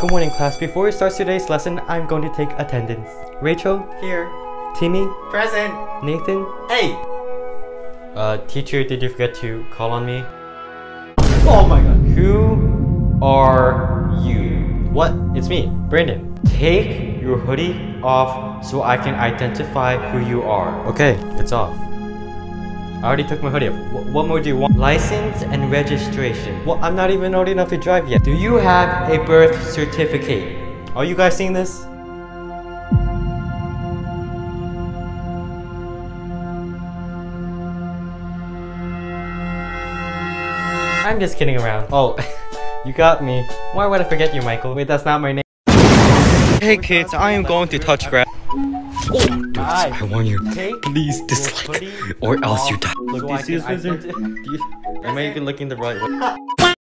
Good morning, class. Before we start today's lesson, I'm going to take attendance. Rachel? Here. Timmy? Present. Nathan? Hey! Teacher, did you forget to call on me? Oh my god. Who are you? What? It's me, Brandon. Take your hoodie off so I can identify who you are. Okay, it's off. I already took my hoodie off. What more do you want? License and registration. Well, I'm not even old enough to drive yet. Do you have a birth certificate? Are you guys seeing this? I'm just kidding around. Oh, you got me. Why would I forget you, Michael? Wait, that's not my name. Hey kids, I am going to touch grass. Oh, dudes, I warn you, please dislike, or else you die. Look, do you see this wizard? Am I even looking the right way?